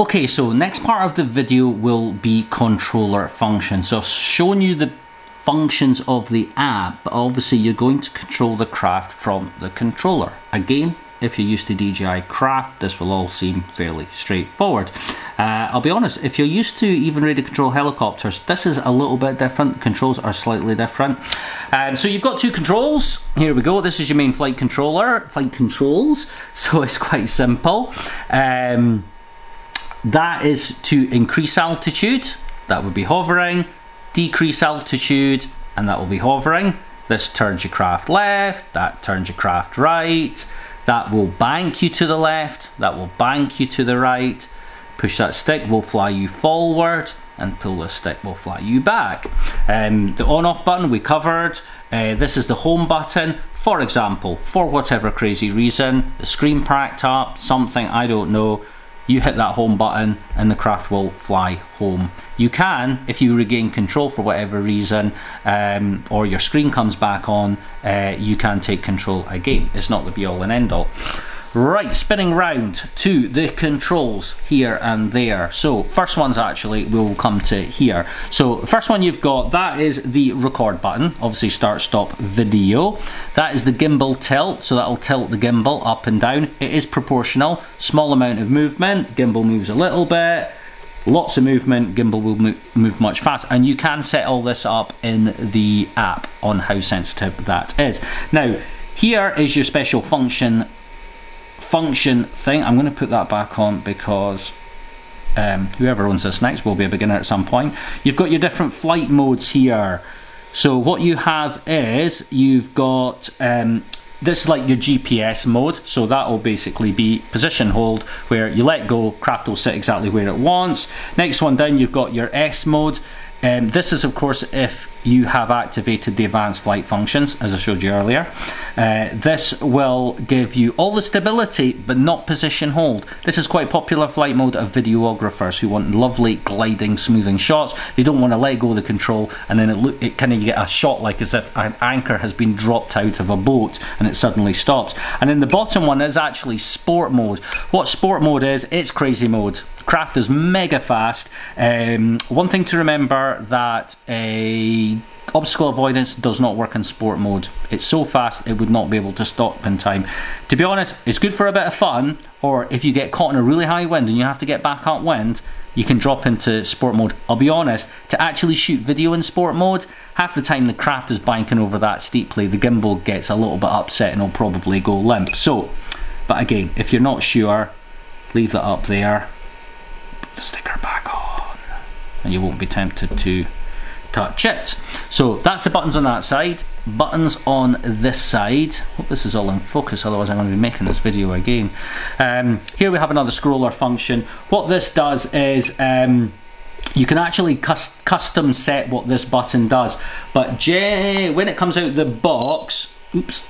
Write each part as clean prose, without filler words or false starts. Okay, so next part of the video will be controller functions. So I've shown you the functions of the app, but obviously you're going to control the craft from the controller. Again, if you're used to DJI craft, this will all seem fairly straightforward. I'll be honest, if you're used to even radio control helicopters, this is a little bit different. The controls are slightly different. So you've got two controls. Here we go. This is your main flight controller, flight controls. So it's quite simple. That is to increase altitude. That would be hovering. Decrease altitude, and that will be hovering. This turns your craft left. That turns your craft right. That will bank you to the left, that will bank you to the right. Push that stick will fly you forward, and pull this stick will fly you back. The on-off button we covered. This is the home button. For example, for whatever crazy reason, the screen cracked up, something, I don't know, you hit that home button and the craft will fly home. You can, if you regain control for whatever reason, or your screen comes back on, you can take control again. It's not the be all and end all. Right, spinning round to the controls here and there. So first one's actually, we'll come to here. So the first one you've got, that is the record button, obviously start, stop, video. That is the gimbal tilt, so that'll tilt the gimbal up and down. It is proportional, small amount of movement, gimbal moves a little bit, lots of movement, gimbal will move much faster. And you can set all this up in the app on how sensitive that is. Now, here is your special function thing. I'm going to put that back on because whoever owns this next will be a beginner at some point. You've got your different flight modes here. So what you have is you've got this is like your GPS mode. So that will basically be position hold, where you let go, craft will sit exactly where it wants. Next one down, you've got your S mode. This is of course if you have activated the advanced flight functions, as I showed you earlier. This will give you all the stability but not position hold. This is quite popular flight mode of videographers who want lovely gliding, smoothing shots. They don't want to let go of the control and then it kind of, you get a shot like as if an anchor has been dropped out of a boat and it suddenly stops. And then the bottom one is actually sport mode. What sport mode is, it's crazy mode. Craft is mega fast. One thing to remember, that obstacle avoidance does not work in sport mode. It's so fast it would not be able to stop in time. To be honest, it's good for a bit of fun, or if you get caught in a really high wind and you have to get back upwind, you can drop into sport mode. I'll be honest, to actually shoot video in sport mode, half the time the craft is banking over that steeply, the gimbal gets a little bit upset and will probably go limp. So, but again, if you're not sure, leave that up there. Sticker back on and you won't be tempted to touch it. So that's the buttons on that side, buttons on this side. Hope this is all in focus, otherwise I'm going to be making this video again. Here we have another scroller function. What this does is you can actually custom set what this button does, but when it comes out the box, oops,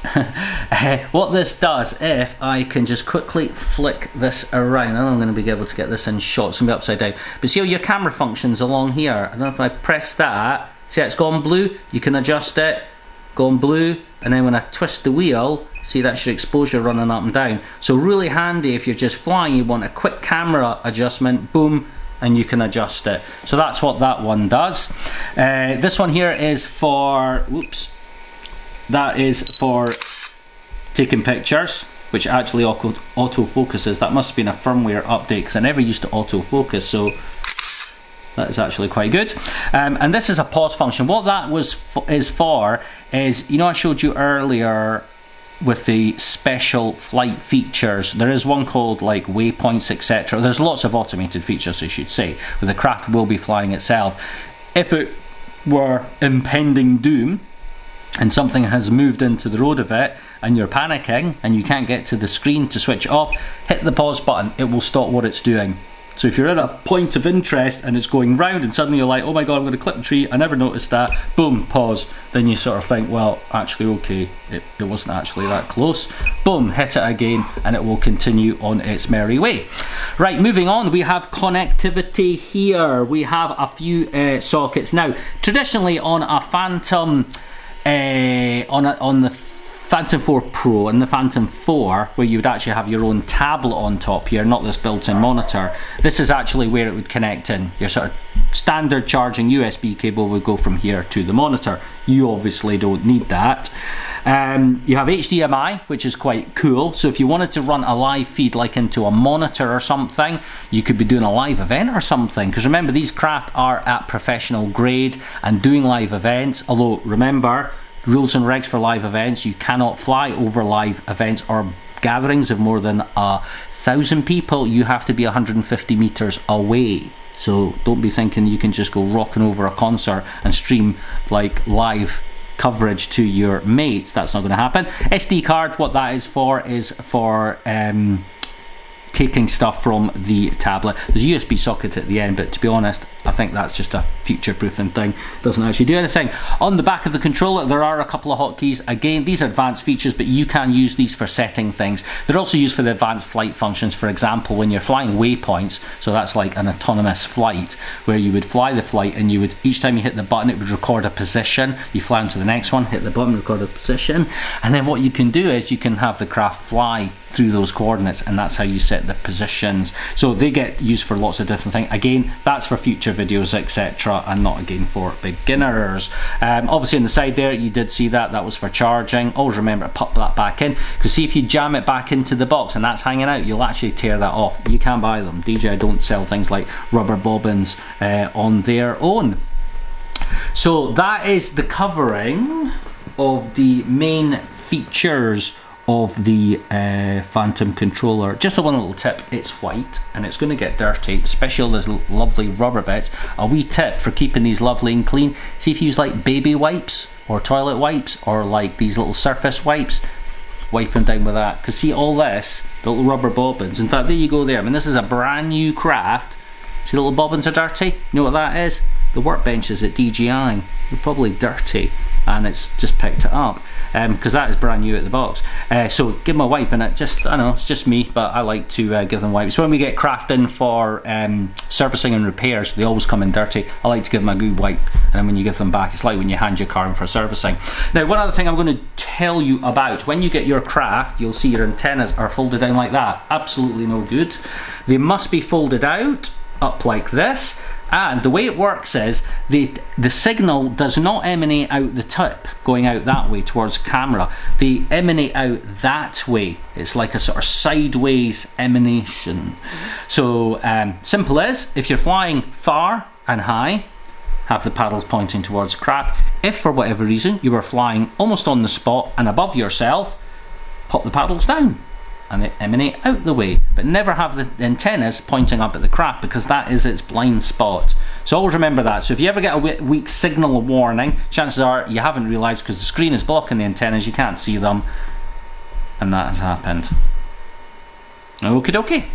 what this does, if I can just quickly flick this around, I know I'm going to be able to get this in shot, it's going to be upside down, but see how your camera functions along here. I don't know if I press that, see how it's gone blue, you can adjust it, gone blue, and then when I twist the wheel, see that's your exposure running up and down. So really handy if you're just flying, you want a quick camera adjustment, boom, and you can adjust it. So that's what that one does. This one here is for, whoops, that is for taking pictures, which actually auto-focuses. That must have been a firmware update because I never used to auto-focus, so that is actually quite good. And this is a pause function. What that is for, you know, I showed you earlier with the special flight features, there is one called like waypoints, etc. There's lots of automated features, I should say, where the craft will be flying itself. If it were impending doom, and something has moved into the road of it and you're panicking and you can't get to the screen to switch off, hit the pause button, it will stop what it's doing. So if you're at a point of interest and it's going round and suddenly you're like, oh my god, I'm going to clip the tree, I never noticed that, boom, pause. Then you sort of think, well, actually, okay, it wasn't actually that close. Boom, hit it again and it will continue on its merry way. Right, moving on, we have connectivity here. We have a few sockets. Now, traditionally on a Phantom, on the Phantom 4 Pro and the Phantom 4, where you would actually have your own tablet on top here, not this built-in monitor, this is actually where it would connect in. Your sort of standard charging USB cable would go from here to the monitor. You obviously don't need that. You have HDMI, which is quite cool, so if you wanted to run a live feed like into a monitor or something, you could be doing a live event or something, because remember, these craft are at professional grade and doing live events, although remember, rules and regs for live events, you cannot fly over live events or gatherings of more than 1,000 people. You have to be 150 meters away. So don't be thinking you can just go rocking over a concert and stream like live coverage to your mates. That's not going to happen. SD card, what that is for taking stuff from the tablet. There's a USB socket at the end, but to be honest, I think that's just a future-proofing thing. Doesn't actually do anything. On the back of the controller, there are a couple of hotkeys. Again, these are advanced features, but you can use these for setting things. They're also used for the advanced flight functions. For example, when you're flying waypoints, so that's like an autonomous flight, where you would fly the flight and you would, each time you hit the button, it would record a position. You fly onto the next one, hit the button, record a position. And then what you can do is you can have the craft fly through those coordinates, and that's how you set the positions. So they get used for lots of different things. Again, that's for future videos, etc., and not again for beginners. Obviously on the side there, you did see that, that was for charging. Always remember to pop that back in, because see, if you jam it back into the box and that's hanging out, you'll actually tear that off. You can't buy them. DJI don't sell things like rubber bobbins on their own. So that is the covering of the main features of the Phantom controller. Just a one little tip, it's white and it's going to get dirty, especially all those lovely rubber bits. A wee tip for keeping these lovely and clean, see if you use like baby wipes or toilet wipes or like these little surface wipes, wipe them down with that, because see all this, the little rubber bobbins, in fact there you go there, I mean this is a brand new craft, see the little bobbins are dirty, you know what that is? The workbenches at DJI, they're probably dirty and it's just picked it up, because that is brand new at the box. So give them a wipe, and it just, I know, it's just me, but I like to give them wipes. So when we get craft in for servicing and repairs, they always come in dirty. I like to give them a good wipe, and then when you give them back, it's like when you hand your car in for servicing. Now, one other thing I'm going to tell you about, when you get your craft, you'll see your antennas are folded down like that. Absolutely no good. They must be folded out, up like this. And the way it works is the signal does not emanate out the tip, going out that way towards camera. They emanate out that way. It's like a sort of sideways emanation. So simple as, if you're flying far and high, have the paddles pointing towards craft. If for whatever reason you were flying almost on the spot and above yourself, pop the paddles down and they emanate out the way, but never have the antennas pointing up at the craft, because that is its blind spot. So always remember that. So if you ever get a weak signal or warning, chances are you haven't realized because the screen is blocking the antennas, you can't see them, and that has happened. Okie dokie.